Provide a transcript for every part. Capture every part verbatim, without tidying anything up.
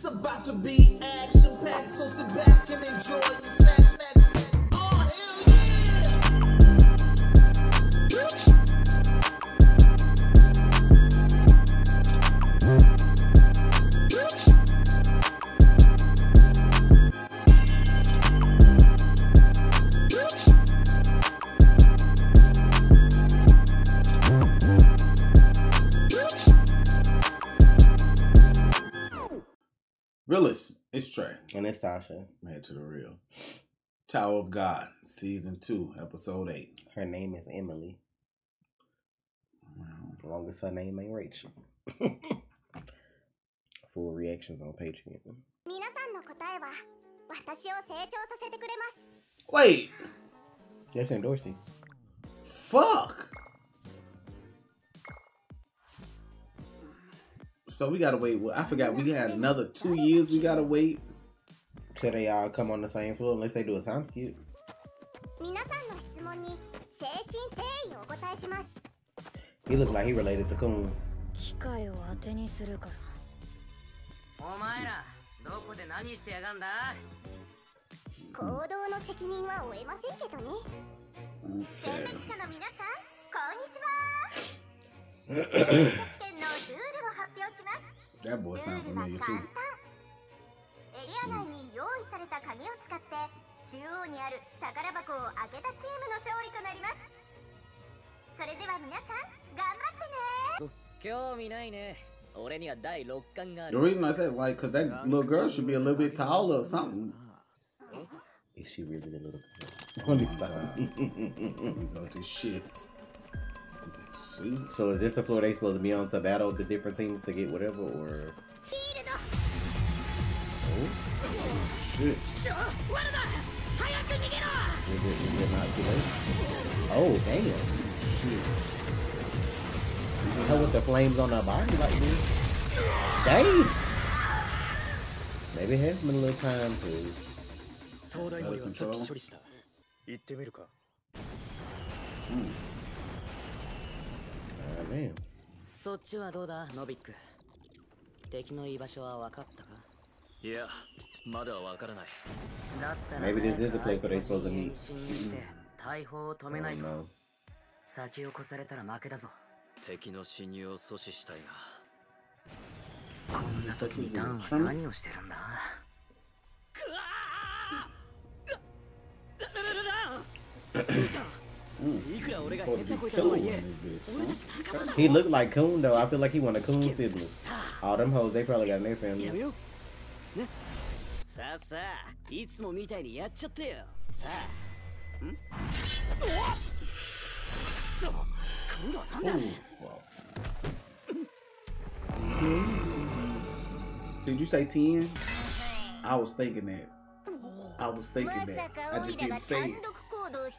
It's about to be action-packed, so sit back and enjoy your snacks. Realist, it's Tre. And it's Tasha. Man to the real. Tower of God, Season two, Episode eight. Her name is Emily. Wow. As long as her name ain't Rachel. Full reactions on Patreon. Wait. That's endorsing. Fuck. So we gotta wait. Well, I forgot we had another two years we gotta wait. Till they all come on the same floor unless they do a time skip. He looked like he related to Khun. Okay. That boy sounds familiar too. The reason I said like, cause that little girl should be a little bit taller or something. Is she really a little girl? This shit. So is this the floor they supposed to be on to battle the different teams to get whatever, or? Oh, oh shit! Is it, is it not too late? Oh damn! Shit! How with the flames on her body like this? Dang! Maybe it has been a little time, please. Out of control. Hmm. Man. Maybe this is the place where they're supposed to meet. I don't know. Ooh, he looked like Khun though. I feel like he want a Khun sibling. All them hoes, they probably got in their family. Did you say ten? I was thinking that. I was thinking that. I just didn't say it. Okay.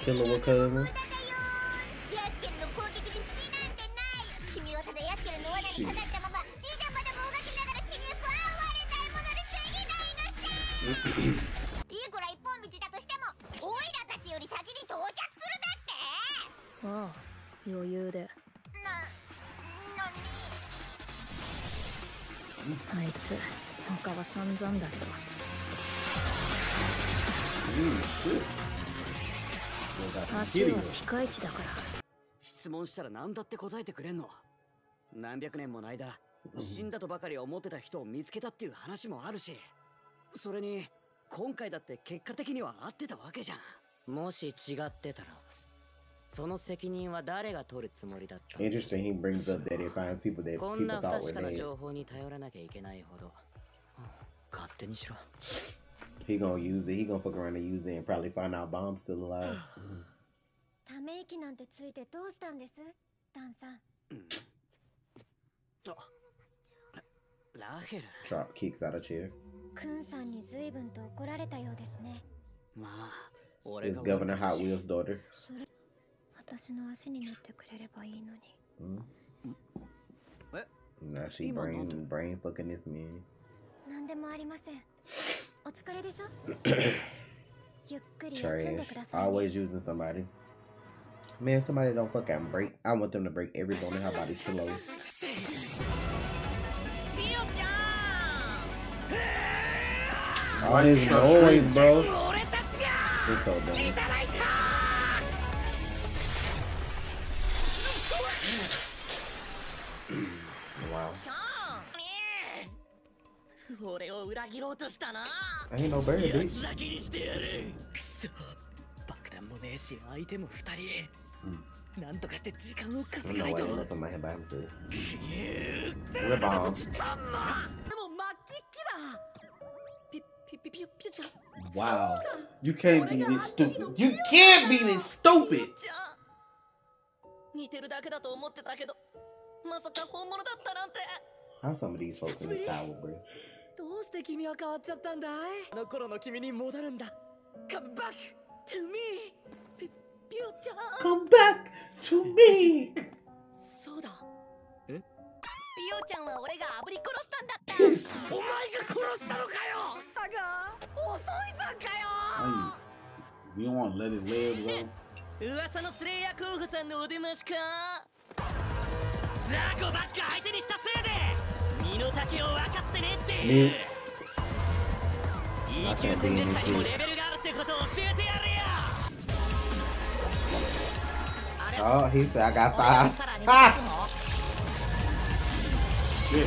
Killer will come. Shit. Oh, you're you there. Interesting, he brings up that he finds people that people thought were dead. He gonna use it, he gonna fuck around and use it and probably find out Bomb's still alive. Drop kicks out of chair. It's Governor Hot Wheels' daughter. Mm. Now she brain, brain fucking this man. Trash. Always using somebody. Man, somebody don't fucking break. I want them to break every bone in her body slow. All this noise, bro. It's so dumb. Wow. I ain't no bird, bitch. Hmm. I don't know why they left him by himself. Rip off. Wow. You can't be this stupid. You can't be this stupid! How some of these folks in this tower, bro? Come back to me! Come back to me! This I, we don't want to let it live, bro. Next. I can't be in this shit. Oh, he said I got five. Ah! Shit.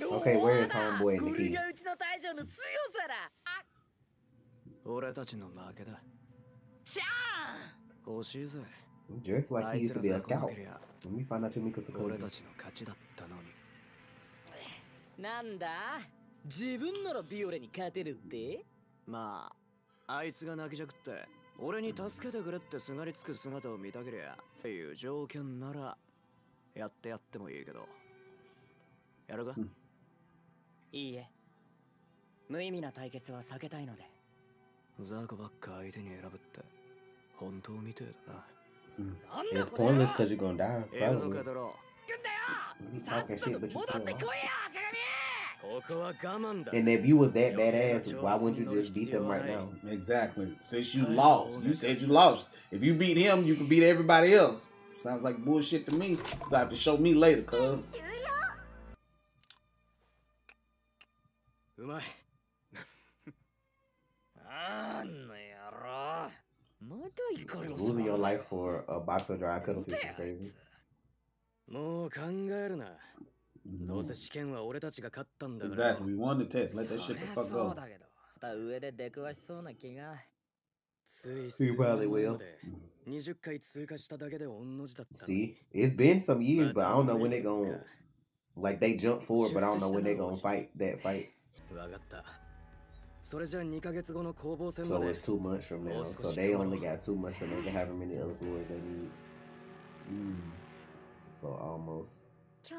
Oh. Okay, where is homeboy Nikki? Just like he used to be a scout. Let me find out Chimika's code. Nanda, Jibun or Biore Caterute? Ma, I Suganakjakte, or any Tasca the Great Sunaritsku Sunato Mitagria, you joke and Nara Yattamoyego. Ergo? Ie Muimina Taikets was Sakataino de Zakobaka in Rabutta. Honto Miturna. It's pointless because you're gonna die. Probably. You talking shit, but you still. And if you was that badass, why wouldn't you just beat them right now? Exactly. Since you lost. You said you lost. If you beat him, you can beat everybody else. Sounds like bullshit to me. You'll have to show me later, cuz. Losing your life for a box of dry cuttlefish is crazy. No. Exactly, we won the test. Let that shit the fuck go. You probably will. See, it's been some years, but I don't know when they're gonna. Like, they jump forward, but I don't know when they're gonna fight that fight. So it's two months from now, so they only got two months to make it however many other wars they need. Mm. So almost. Mm.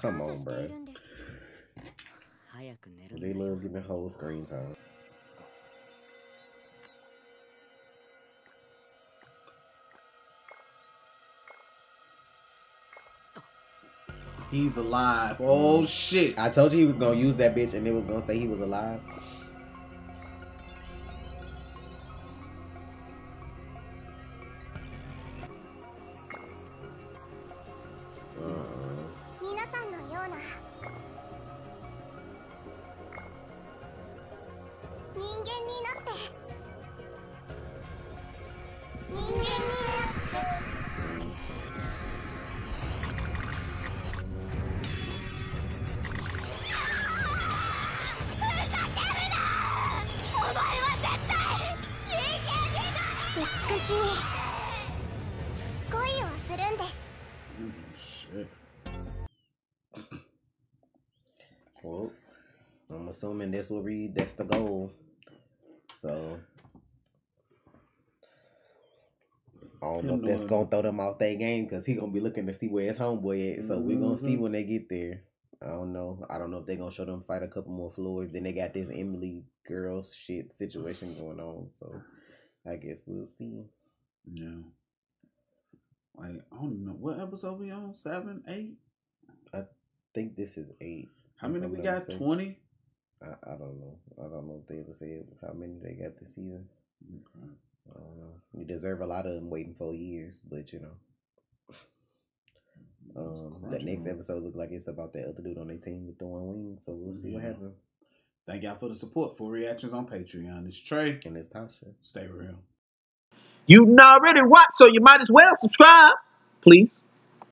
Come on, bro. They love giving whole screen time. He's alive. Oh shit! I told you he was gonna use that bitch, and it was gonna say he was alive. Well, I'm assuming this will read that's the goal. So I don't know if that's gonna throw them off their game because he's gonna be looking to see where his homeboy at. So mm-hmm. We're gonna see when they get there. I don't know. I don't know if they're going to show them fight a couple more floors. Then they got this Emily girl shit situation going on. So I guess we'll see. Yeah. Like, I don't know. What episode we on? Seven? Eight? I think this is eight. How many we got? twenty? I, I don't know. I don't know if they ever said how many they got this season. Okay. I don't know. You deserve a lot of them waiting for years, but you know. Um, that next episode look like it's about that other dude on their team with throwing wings, so we'll see yeah. what happens. Thank y'all for the support. For reactions on Patreon, it's Trey and it's Tasha. Stay real. You've already watched, so you might as well subscribe, please.